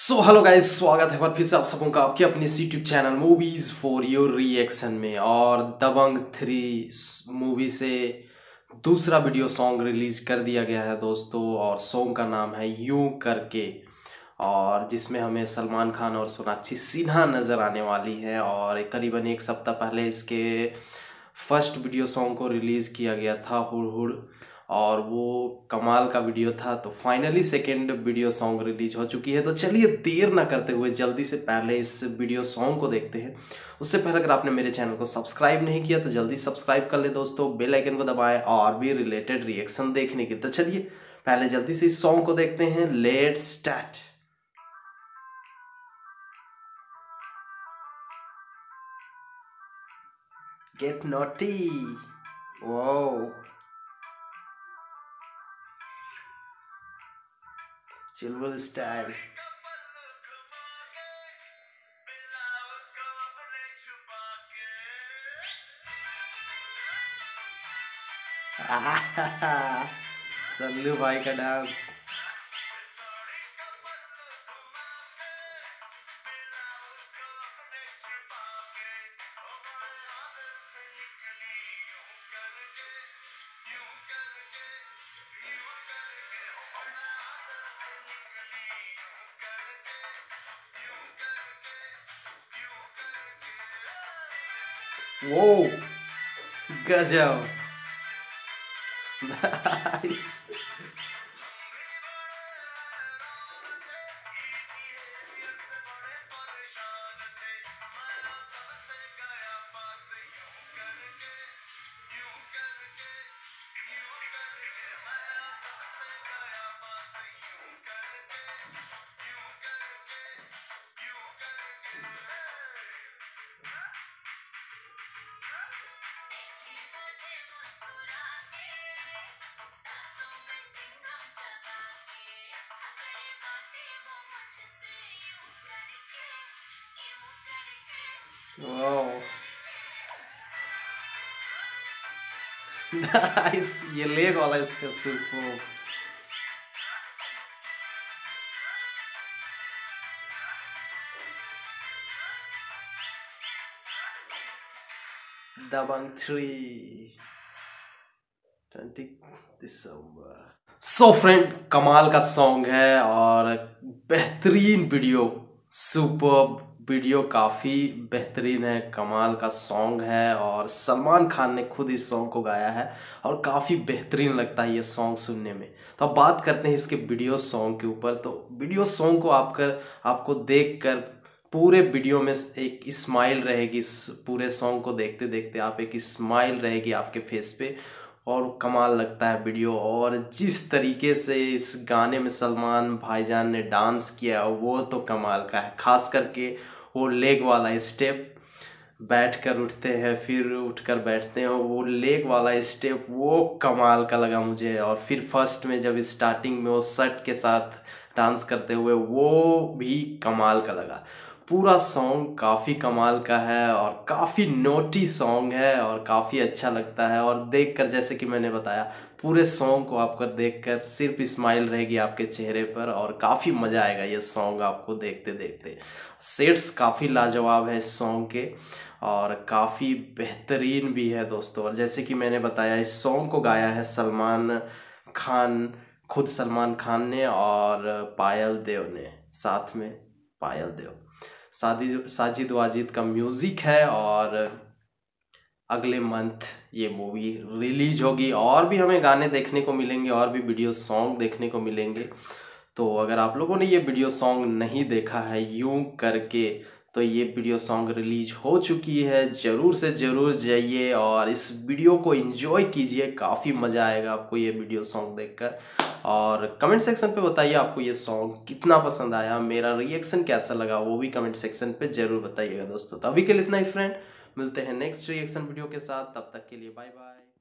So hello guys, स्वागत है एक बार फिर से आप सबों का आपके अपने यूट्यूब चैनल मूवीज़4u रिएक्शन में। और दबंग 3 मूवी से दूसरा वीडियो सॉन्ग रिलीज कर दिया गया है दोस्तों, और सॉन्ग का नाम है यूं करके, और जिसमें हमें सलमान खान और सोनाक्षी सिन्हा नज़र आने वाली है। और करीबन एक सप्ताह पहले इसके फर्स्ट वीडियो सॉन्ग को रिलीज़ किया गया था हुड़ हुड़, और वो कमाल का वीडियो था। तो finally second video song release हो चुकी है। तो चलिए देर ना करते हुए जल्दी से पहले इस वीडियो सॉन्ग को देखते हैं। उससे पहले अगर आपने मेरे चैनल को सब्सक्राइब नहीं किया तो जल्दी सब्सक्राइब कर ले दोस्तों, बेल आइकन को दबाएं और भी रिलेटेड रिएक्शन देखने की। तो चलिए पहले जल्दी से इस सॉन्ग को देखते हैं। Let's start. Get naughty. Wow, चिल्वल स्टाइल। सल्लू भाई का डांस। वो गजब। नाइस। Wow. Nice. ये लेग वाला स्टेप सुपर। दबंग 3 20 दिसंबर। सो फ्रेंड, कमाल का सॉन्ग है और बेहतरीन वीडियो, सुपर वीडियो, काफ़ी बेहतरीन है, कमाल का सॉन्ग है। और सलमान खान ने खुद इस सॉन्ग को गाया है और काफ़ी बेहतरीन लगता है ये सॉन्ग सुनने में। तो अब बात करते हैं इसके वीडियो सॉन्ग के ऊपर। तो वीडियो सॉन्ग को आपको देखकर पूरे वीडियो में एक स्माइल रहेगी, पूरे सॉन्ग को देखते देखते आप एक स्माइल रहेगी आपके फेस पे, और कमाल लगता है वीडियो। और जिस तरीके से इस गाने में सलमान भाईजान ने डांस किया वो तो कमाल का है, खास करके वो लेग वाला स्टेप, बैठ कर उठते हैं फिर उठ कर बैठते हैं, वो लेग वाला स्टेप वो कमाल का लगा मुझे। और फिर फर्स्ट में जब स्टार्टिंग में वो शर्ट के साथ डांस करते हुए वो भी कमाल का लगा। पूरा सॉन्ग काफ़ी कमाल का है और काफ़ी नोटी सॉन्ग है और काफ़ी अच्छा लगता है। और देखकर, जैसे कि मैंने बताया, पूरे सॉन्ग को आपको देखकर सिर्फ स्माइल रहेगी आपके चेहरे पर और काफ़ी मज़ा आएगा ये सॉन्ग आपको देखते देखते। सेट्स काफ़ी लाजवाब हैं इस सॉन्ग के और काफ़ी बेहतरीन भी है दोस्तों। और जैसे कि मैंने बताया, इस सॉन्ग को गाया है सलमान खान, खुद सलमान खान ने और पायल देव ने, साथ में पायल देव, साजिद वाजिद का म्यूज़िक है। और अगले मंथ ये मूवी रिलीज होगी और भी हमें गाने देखने को मिलेंगे और भी वीडियो सॉन्ग देखने को मिलेंगे। तो अगर आप लोगों ने ये वीडियो सॉन्ग नहीं देखा है यूं करके, तो ये वीडियो सॉन्ग रिलीज हो चुकी है, ज़रूर से ज़रूर जाइए और इस वीडियो को एंजॉय कीजिए। काफ़ी मज़ा आएगा आपको ये वीडियो सॉन्ग देखकर। और कमेंट सेक्शन पे बताइए आपको ये सॉन्ग कितना पसंद आया, मेरा रिएक्शन कैसा लगा, वो भी कमेंट सेक्शन पे ज़रूर बताइएगा दोस्तों। तो अभी के लिए इतना ही फ्रेंड, मिलते हैं नेक्स्ट रिएक्शन वीडियो के साथ। तब तक के लिए बाय बाय।